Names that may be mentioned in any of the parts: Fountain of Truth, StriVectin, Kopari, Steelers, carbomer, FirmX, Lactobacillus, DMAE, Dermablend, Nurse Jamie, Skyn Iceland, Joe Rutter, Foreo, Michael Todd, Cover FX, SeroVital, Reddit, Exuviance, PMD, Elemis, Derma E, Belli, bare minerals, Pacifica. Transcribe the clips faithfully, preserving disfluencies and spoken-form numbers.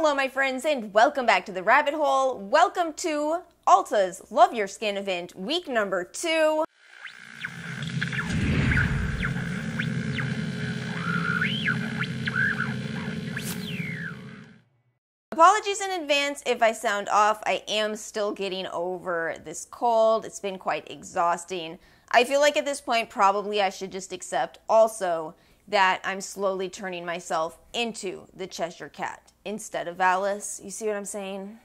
Hello my friends and welcome back to the rabbit hole. Welcome to Ulta's Love Your Skin event, week number two. Apologies in advance if I sound off. I am still getting over this cold. It's been quite exhausting. I feel like at this point probably I should just accept also that I'm slowly turning myself into the Cheshire Cat instead of Alice. You see what I'm saying?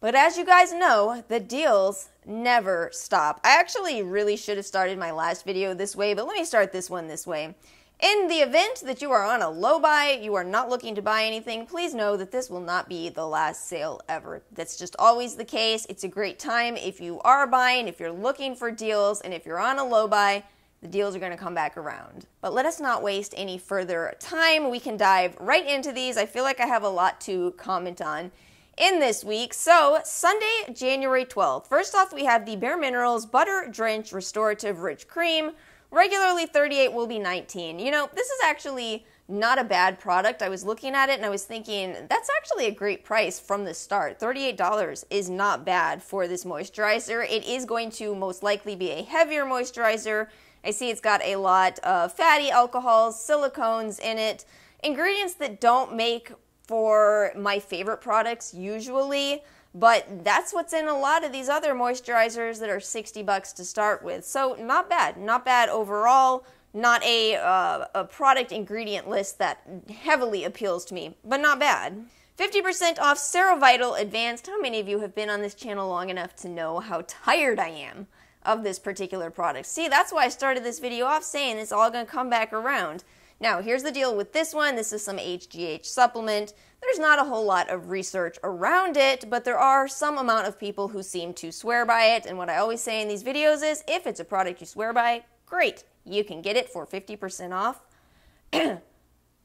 But as you guys know, the deals never stop. I actually really should have started my last video this way, but let me start this one this way. In the event that you are on a low buy, you are not looking to buy anything, please know that this will not be the last sale ever. That's just always the case. It's a great time if you are buying, if you're looking for deals, and if you're on a low buy, the deals are going to come back around. But let us not waste any further time. We can dive right into these. I feel like I have a lot to comment on in this week. So Sunday, January twelfth. First off, we have the Bare Minerals Butter Drench Restorative Rich Cream. Regularly thirty-eight dollars will be nineteen dollars. You know, this is actually not a bad product. I was looking at it and I was thinking, that's actually a great price from the start. thirty-eight dollars is not bad for this moisturizer. It is going to most likely be a heavier moisturizer. I see it's got a lot of fatty alcohols, silicones in it, ingredients that don't make for my favorite products usually, but that's what's in a lot of these other moisturizers that are sixty bucks to start with. So not bad, not bad overall, not a, uh, a product ingredient list that heavily appeals to me, but not bad. fifty percent off SeroVital Advanced. How many of you have been on this channel long enough to know how tired I am of this particular product? See, that's why I started this video off saying it's all going to come back around. Now, here's the deal with this one. This is some H G H supplement. There's not a whole lot of research around it, but there are some amount of people who seem to swear by it, and what I always say in these videos is, if it's a product you swear by, great, you can get it for fifty percent off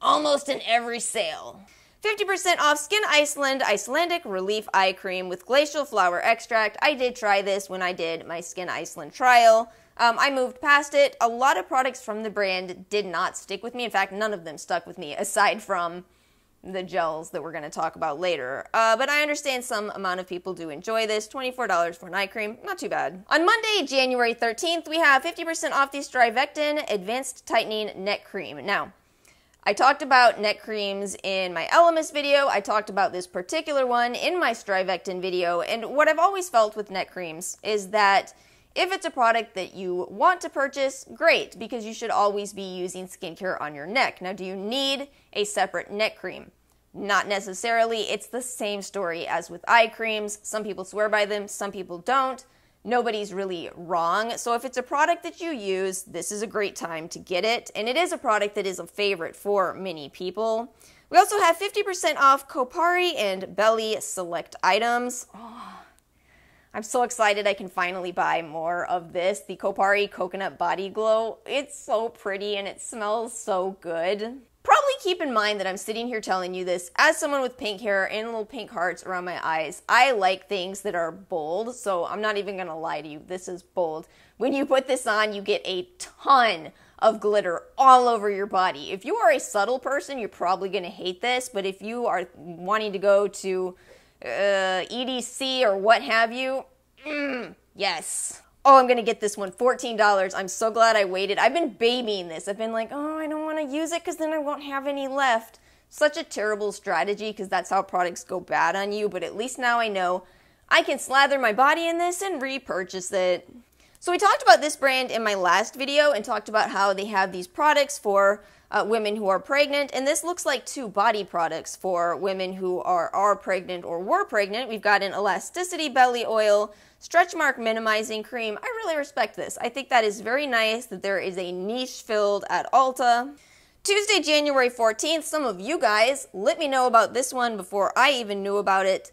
almost in every sale. fifty percent off Skyn Iceland Icelandic Relief Eye Cream with Glacial Flower Extract. I did try this when I did my Skyn Iceland trial. Um, I moved past it. A lot of products from the brand did not stick with me. In fact, none of them stuck with me aside from the gels that we're going to talk about later. Uh, but I understand some amount of people do enjoy this. twenty-four dollars for an eye cream. Not too bad. On Monday, January thirteenth, we have fifty percent off the StriVectin Advanced Tightening Neck Cream. Now, I talked about neck creams in my Elemis video, I talked about this particular one in my StriVectin video, and what I've always felt with neck creams is that if it's a product that you want to purchase, great, because you should always be using skincare on your neck. Now, do you need a separate neck cream? Not necessarily. It's the same story as with eye creams. Some people swear by them, some people don't. Nobody's really wrong. So if it's a product that you use, this is a great time to get it. And it is a product that is a favorite for many people. We also have fifty percent off Kopari and Belly Select Items. Oh, I'm so excited I can finally buy more of this. The Kopari Coconut Body Glow. It's so pretty and it smells so good. Probably keep in mind that I'm sitting here telling you this as someone with pink hair and little pink hearts around my eyes. I like things that are bold, so I'm not even gonna lie to you. This is bold. When you put this on, you get a ton of glitter all over your body. If you are a subtle person, you're probably gonna hate this, but if you are wanting to go to uh, E D C or what have you, mm, yes. Oh, I'm gonna get this one, fourteen dollars. I'm so glad I waited. I've been babying this. I've been like, oh, I don't wanna use it because then I won't have any left. Such a terrible strategy because that's how products go bad on you, but at least now I know I can slather my body in this and repurchase it. So we talked about this brand in my last video and talked about how they have these products for uh, women who are pregnant, and this looks like two body products for women who are, are pregnant or were pregnant. We've got an elasticity belly oil, stretch mark minimizing cream. I really respect this. I think that is very nice that there is a niche filled at Ulta. Tuesday, January fourteenth, some of you guys let me know about this one before I even knew about it,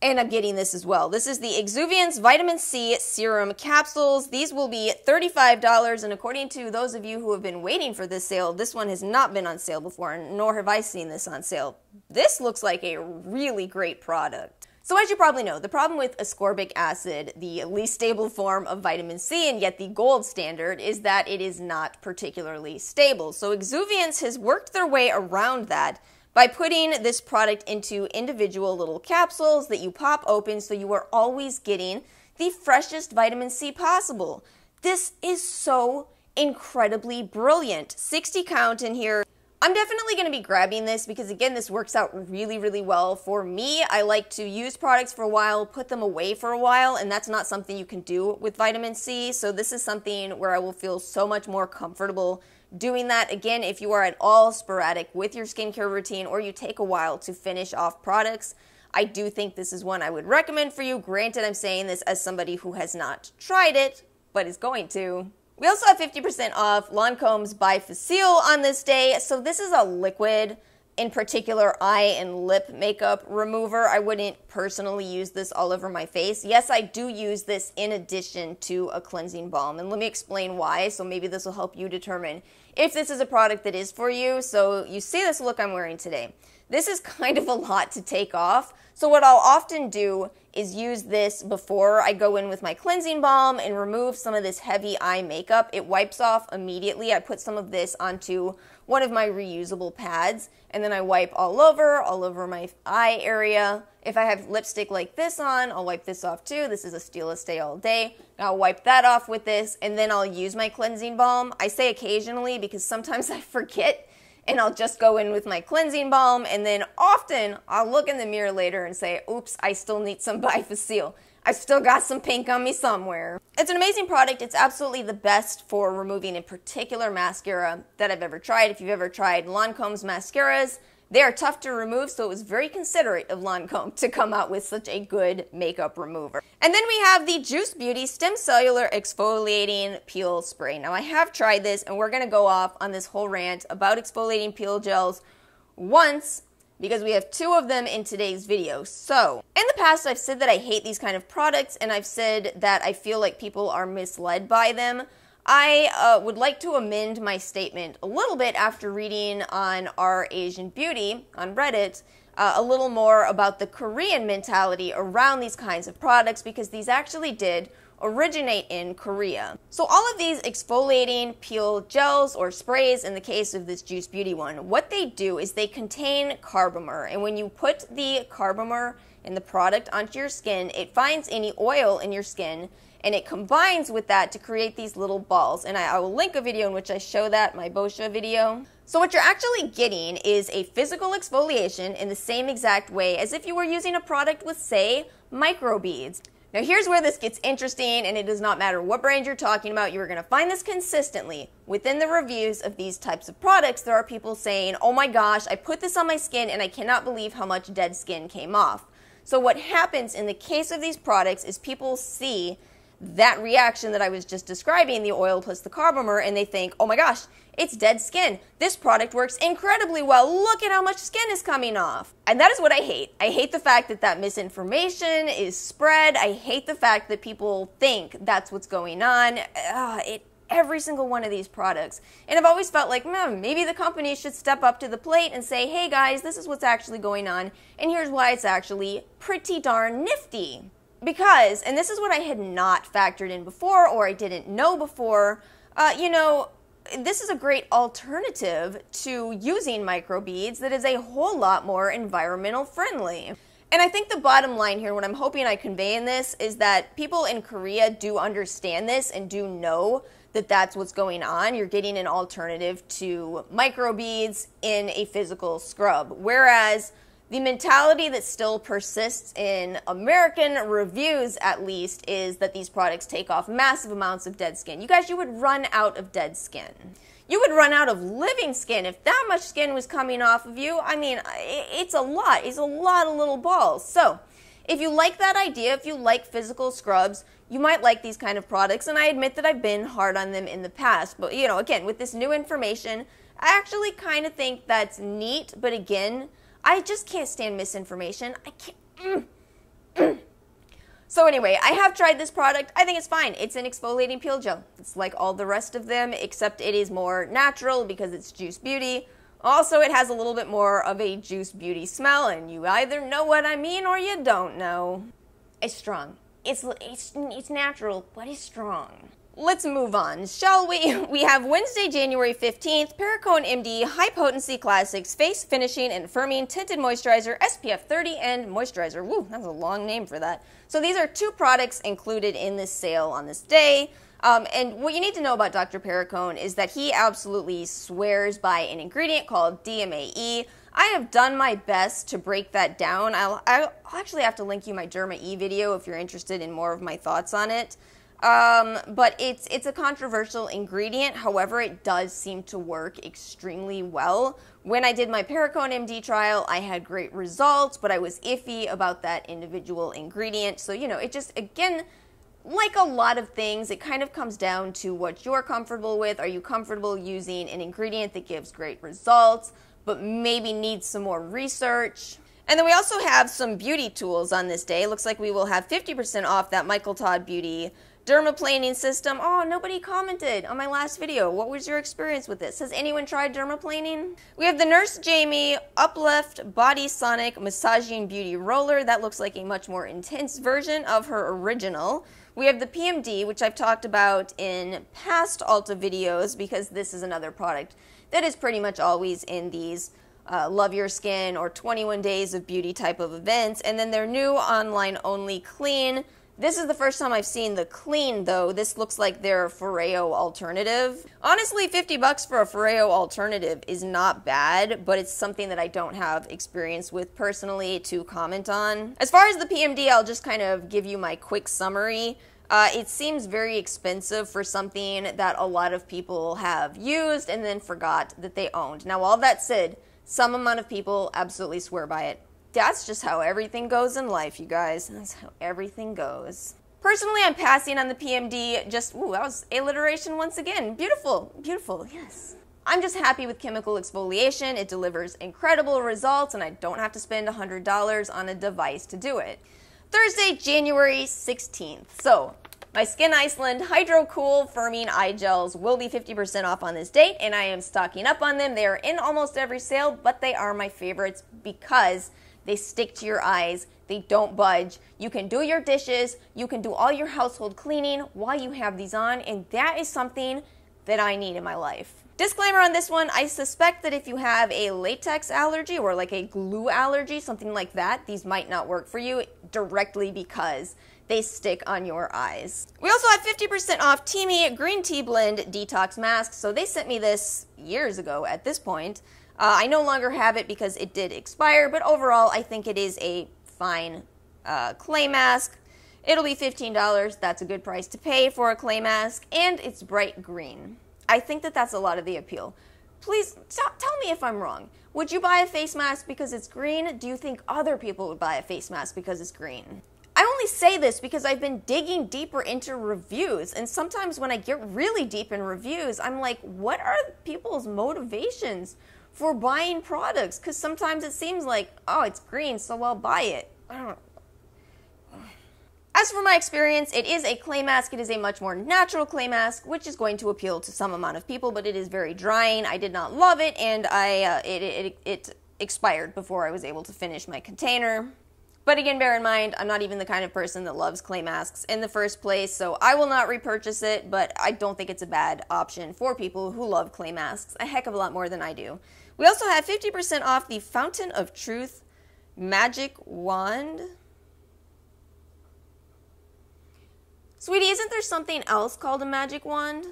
and I'm getting this as well. This is the Exuviance Vitamin C Serum Capsules. These will be thirty-five dollars, and according to those of you who have been waiting for this sale, this one has not been on sale before, nor have I seen this on sale. This looks like a really great product. So as you probably know, the problem with ascorbic acid, the least stable form of vitamin C and yet the gold standard, is that it is not particularly stable. So Exuviance has worked their way around that by putting this product into individual little capsules that you pop open so you are always getting the freshest vitamin C possible. This is so incredibly brilliant. sixty count in here. I'm definitely going to be grabbing this because, again, this works out really, really well for me. I like to use products for a while, put them away for a while, and that's not something you can do with vitamin C. So this is something where I will feel so much more comfortable doing that. Again, if you are at all sporadic with your skincare routine or you take a while to finish off products, I do think this is one I would recommend for you. Granted, I'm saying this as somebody who has not tried it, but is going to. We also have fifty percent off Lancome's Bi-Facil on this day. So this is a liquid, in particular eye and lip makeup remover. I wouldn't personally use this all over my face. Yes, I do use this in addition to a cleansing balm. And let me explain why. So maybe this will help you determine if this is a product that is for you. So you see this look I'm wearing today. This is kind of a lot to take off. So what I'll often do is use this before I go in with my cleansing balm and remove some of this heavy eye makeup. It wipes off immediately. I put some of this onto one of my reusable pads, and then I wipe all over, all over my eye area. If I have lipstick like this on, I'll wipe this off too. This is a Stila Stay All Day. I'll wipe that off with this, and then I'll use my cleansing balm. I say occasionally because sometimes I forget, and I'll just go in with my cleansing balm, and then often I'll look in the mirror later and say, oops, I still need some Bi-Facil. I've still got some pink on me somewhere. It's an amazing product. It's absolutely the best for removing a particular mascara that I've ever tried. If you've ever tried Lancome's mascaras, they are tough to remove, so it was very considerate of Lancome to come out with such a good makeup remover. And then we have the Juice Beauty Stem Cellular Exfoliating Peel Spray. Now I have tried this, and we're gonna go off on this whole rant about exfoliating peel gels once, because we have two of them in today's video. So, in the past I've said that I hate these kind of products, and I've said that I feel like people are misled by them. I uh, would like to amend my statement a little bit after reading on Our Asian Beauty on Reddit uh, a little more about the Korean mentality around these kinds of products, because these actually did originate in Korea. So all of these exfoliating peel gels or sprays, in the case of this Juice Beauty one, what they do is they contain carbomer, and when you put the carbomer in the product onto your skin, it finds any oil in your skin and it combines with that to create these little balls. And I, I will link a video in which I show that, my Boscia video. So what you're actually getting is a physical exfoliation in the same exact way as if you were using a product with, say, microbeads. Now here's where this gets interesting, and it does not matter what brand you're talking about, you're gonna find this consistently within the reviews of these types of products. There are people saying, oh my gosh, I put this on my skin and I cannot believe how much dead skin came off. So what happens in the case of these products is people see that reaction that I was just describing, the oil plus the carbomer, and they think, oh my gosh, it's dead skin. This product works incredibly well. Look at how much skin is coming off. And that is what I hate. I hate the fact that that misinformation is spread. I hate the fact that people think that's what's going on. Ugh, it, every single one of these products. And I've always felt like, mm, maybe the company should step up to the plate and say, hey guys, this is what's actually going on, and here's why it's actually pretty darn nifty. Because, and this is what I had not factored in before, or I didn't know before, uh, you know, this is a great alternative to using microbeads that is a whole lot more environmental friendly. And I think the bottom line here, what I'm hoping I convey in this, is that people in Korea do understand this and do know that that's what's going on. You're getting an alternative to microbeads in a physical scrub. Whereas the mentality that still persists in American reviews, at least, is that these products take off massive amounts of dead skin. You guys, you would run out of dead skin. You would run out of living skin if that much skin was coming off of you. I mean, it's a lot. It's a lot of little balls. So, if you like that idea, if you like physical scrubs, you might like these kind of products, and I admit that I've been hard on them in the past, but, you know, again, with this new information, I actually kind of think that's neat, but again, I just can't stand misinformation. I can't. Mm. So anyway, I have tried this product. I think it's fine. It's an exfoliating peel gel. It's like all the rest of them, except it is more natural because it's Juice Beauty. Also, it has a little bit more of a Juice Beauty smell, and you either know what I mean or you don't know. It's strong. It's, it's, it's natural, but it's strong. Let's move on, shall we? We have Wednesday, January fifteenth, Perricone M D High Potency Classics Face Finishing and Firming Tinted Moisturizer S P F thirty and Moisturizer. Woo, that's a long name for that. So these are two products included in this sale on this day. Um, and what you need to know about Doctor Perricone is that he absolutely swears by an ingredient called D M A E. I have done my best to break that down. I'll, I'll actually have to link you my Derma E video if you're interested in more of my thoughts on it. Um, but it's, it's a controversial ingredient. However, it does seem to work extremely well. When I did my Perricone M D trial, I had great results, but I was iffy about that individual ingredient. So, you know, it just, again, like a lot of things, it kind of comes down to what you're comfortable with. Are you comfortable using an ingredient that gives great results, but maybe needs some more research? And then we also have some beauty tools on this day. Looks like we will have fifty percent off that Michael Todd Beauty dermaplaning system. Oh, nobody commented on my last video. What was your experience with this? Has anyone tried dermaplaning? We have the Nurse Jamie Uplift Body Sonic Massaging Beauty Roller. That looks like a much more intense version of her original. We have the P M D, which I've talked about in past Ulta videos because this is another product that is pretty much always in these Uh, love your skin or twenty-one days of beauty type of events. And then their new online only clean. This is the first time I've seen the clean though. This looks like their Foreo alternative. Honestly, fifty bucks for a Foreo alternative is not bad, but it's something that I don't have experience with personally to comment on. As far as the P M D, I'll just kind of give you my quick summary. Uh, it seems very expensive for something that a lot of people have used and then forgot that they owned. Now, all that said, some amount of people absolutely swear by it. That's just how everything goes in life, you guys. That's how everything goes. Personally, I'm passing on the P M D. Just, ooh, that was alliteration once again. Beautiful, beautiful, yes. I'm just happy with chemical exfoliation. It delivers incredible results, and I don't have to spend one hundred dollars on a device to do it. Thursday, January sixteenth. So, my Skyn Iceland Hydro Cool Firming Eye Gels will be fifty percent off on this date, and I am stocking up on them. They are in almost every sale, but they are my favorites because they stick to your eyes. They don't budge. You can do your dishes. You can do all your household cleaning while you have these on, and that is something that I need in my life. Disclaimer on this one, I suspect that if you have a latex allergy or like a glue allergy, something like that, these might not work for you directly because they stick on your eyes. We also have fifty percent off Teami Green Tea Blend Detox Mask. So they sent me this years ago at this point. Uh, I no longer have it because it did expire, but overall I think it is a fine uh, clay mask. It'll be fifteen dollars. That's a good price to pay for a clay mask, and it's bright green. I think that that's a lot of the appeal. Please tell me if I'm wrong. Would you buy a face mask because it's green? Do you think other people would buy a face mask because it's green? I only say this because I've been digging deeper into reviews, and sometimes when I get really deep in reviews, I'm like, what are people's motivations for buying products? Because sometimes it seems like, oh, it's green, so I'll buy it. I don't know. As for my experience, it is a clay mask. It is a much more natural clay mask, which is going to appeal to some amount of people, but it is very drying. I did not love it, and I uh, it, it, it expired before I was able to finish my container. But again, bear in mind, I'm not even the kind of person that loves clay masks in the first place, so I will not repurchase it, but I don't think it's a bad option for people who love clay masks a heck of a lot more than I do. We also have fifty percent off the Fountain of Truth Magic Wand. Sweetie, isn't there something else called a magic wand?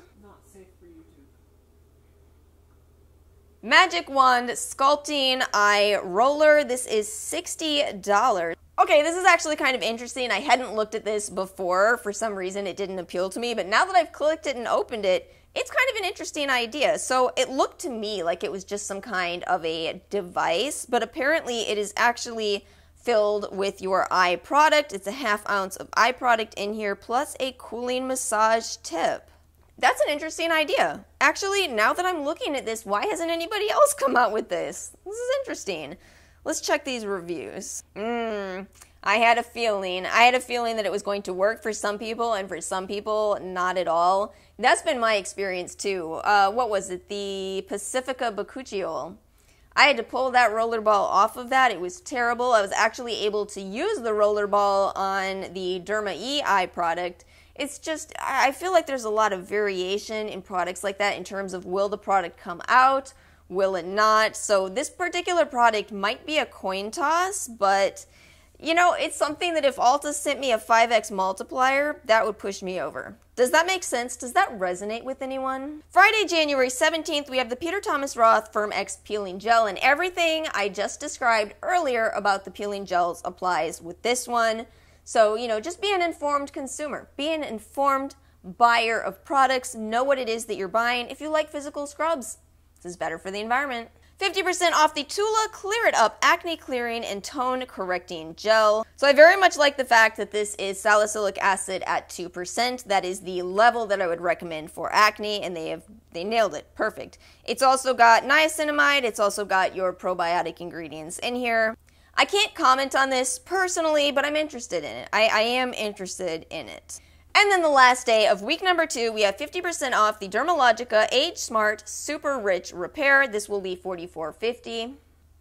Magic Wand Sculpting Eye Roller. This is sixty dollars. Okay, this is actually kind of interesting. I hadn't looked at this before. For some reason, it didn't appeal to me, but now that I've clicked it and opened it, it's kind of an interesting idea. So it looked to me like it was just some kind of a device, but apparently it is actually filled with your eye product. It's a half ounce of eye product in here, plus a cooling massage tip. That's an interesting idea. Actually, now that I'm looking at this, why hasn't anybody else come out with this? This is interesting. Let's check these reviews. Mmm, I had a feeling. I had a feeling that it was going to work for some people and for some people, not at all. That's been my experience too. Uh, what was it? The Pacifica Bakuchiol. I had to pull that rollerball off of that. It was terrible. I was actually able to use the rollerball on the Derma E eye product, It's just, I feel like there's a lot of variation in products like that in terms of will the product come out, will it not? So this particular product might be a coin toss, but you know, it's something that if Ulta sent me a five X multiplier, that would push me over. Does that make sense? Does that resonate with anyone? Friday, January seventeenth, we have the Peter Thomas Roth Firm X Peeling Gel, and everything I just described earlier about the peeling gels applies with this one. So, you know, just be an informed consumer. Be an informed buyer of products. Know what it is that you're buying. If you like physical scrubs, this is better for the environment. fifty percent off the Tula Clear It Up Acne Clearing and Tone Correcting Gel. So I very much like the fact that this is salicylic acid at two percent. That is the level that I would recommend for acne, and they have they nailed it. Perfect. It's also got niacinamide. It's also got your probiotic ingredients in here. I can't comment on this personally, but I'm interested in it. I, I am interested in it. And then the last day of week number two, we have fifty percent off the Dermalogica Age Smart Super Rich Repair. This will be forty-four fifty.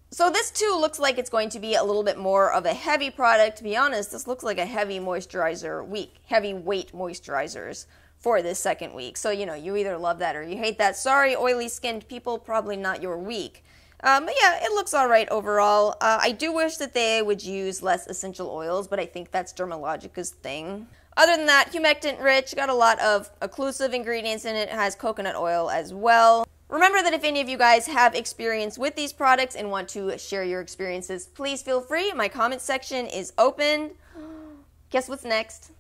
So this too looks like it's going to be a little bit more of a heavy product. To be honest, this looks like a heavy moisturizer week, heavy weight moisturizers for this second week. So, you know, you either love that or you hate that. Sorry, oily skinned people, probably not your week. Um, but yeah, it looks all right overall. Uh, I do wish that they would use less essential oils, but I think that's Dermalogica's thing. Other than that, humectant rich, got a lot of occlusive ingredients in it, has coconut oil as well. Remember that if any of you guys have experience with these products and want to share your experiences, please feel free. My comment section is open. Guess what's next?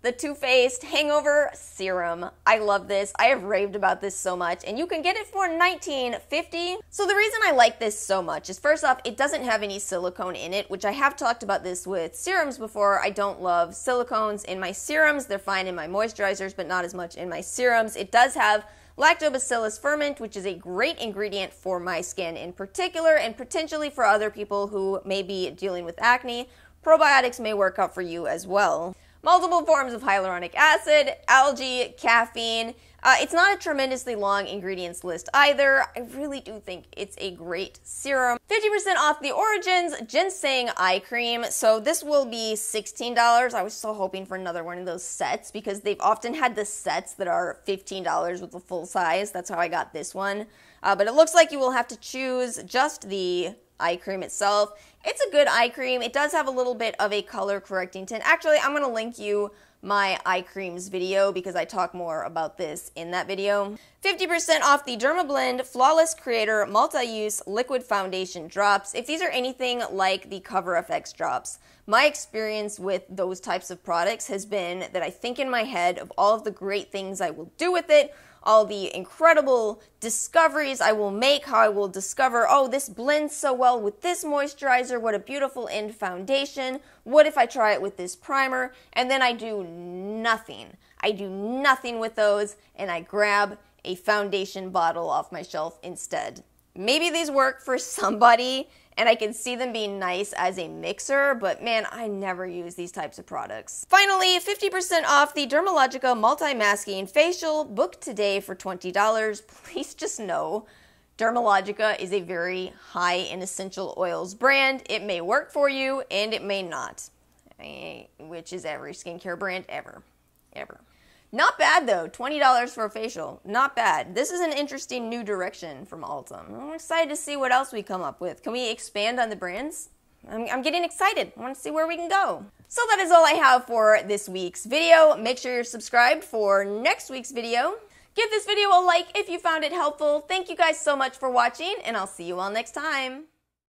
The Too Faced Hangover Serum. I love this. I have raved about this so much, and you can get it for nineteen fifty. So the reason I like this so much is, first off, it doesn't have any silicone in it, which I have talked about this with serums before. I don't love silicones in my serums. They're fine in my moisturizers, but not as much in my serums. It does have Lactobacillus ferment, which is a great ingredient for my skin in particular, and potentially for other people who may be dealing with acne. Probiotics may work out for you as well. Multiple forms of hyaluronic acid, algae, caffeine. Uh, it's not a tremendously long ingredients list either. I really do think it's a great serum. fifty percent off the Origins Ginseng Eye Cream. So this will be sixteen dollars. I was so hoping for another one of those sets because they've often had the sets that are fifteen dollars with the full size. That's how I got this one. Uh, but it looks like you will have to choose just the eye cream itself. It's a good eye cream. It does have a little bit of a color correcting tint. Actually, I'm going to link you my eye creams video because I talk more about this in that video. fifty percent off the Dermablend Flawless Creator Multi-Use Liquid Foundation Drops. If these are anything like the Cover F X drops, my experience with those types of products has been that I think in my head of all of the great things I will do with it, all the incredible discoveries I will make, how I will discover, oh, this blends so well with this moisturizer, what a beautiful end foundation, what if I try it with this primer, and then I do nothing. I do nothing with those, and I grab a foundation bottle off my shelf instead. Maybe these work for somebody, and I can see them being nice as a mixer, but man, I never use these types of products. Finally, fifty percent off the Dermalogica Multi-Masking Facial. Book today for twenty dollars. Please just know, Dermalogica is a very high in essential oils brand. It may work for you, and it may not, which is every skincare brand ever, ever. Not bad though, twenty dollars for a facial, not bad. This is an interesting new direction from Ulta. I'm excited to see what else we come up with. Can we expand on the brands? I'm, I'm getting excited, I wanna see where we can go. So that is all I have for this week's video. Make sure you're subscribed for next week's video. Give this video a like if you found it helpful. Thank you guys so much for watching, and I'll see you all next time.